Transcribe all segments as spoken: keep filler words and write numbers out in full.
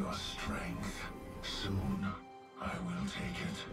your strength. Soon, I will take it.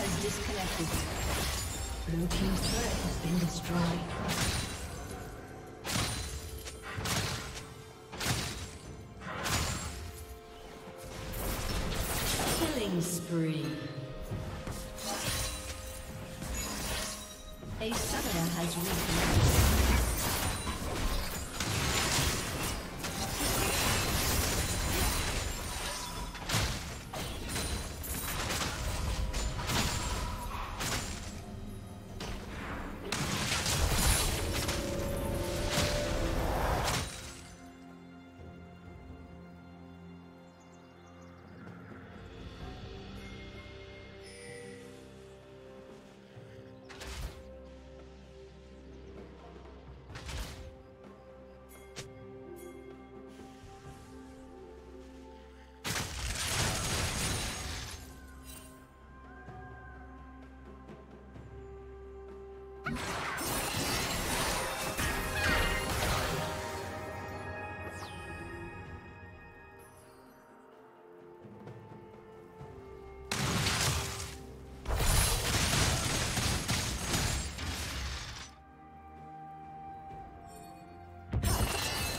has disconnected. Blue team's turret has been destroyed. Spree. A summoner has reconnected.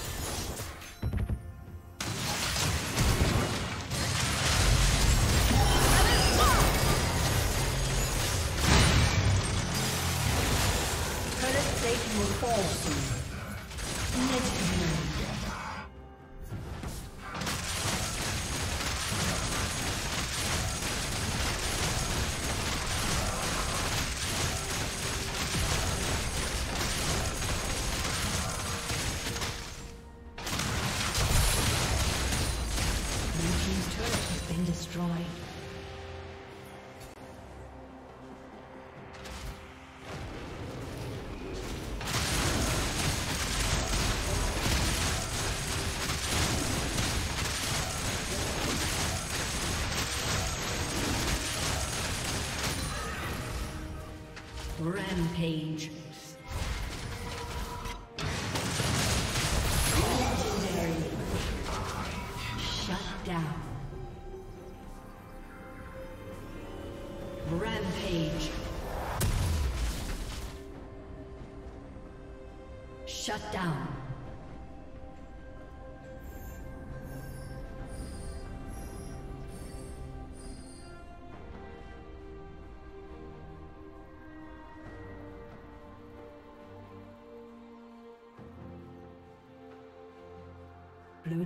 Rampage. Legendary. Shut down. Rampage. Shut down. Blue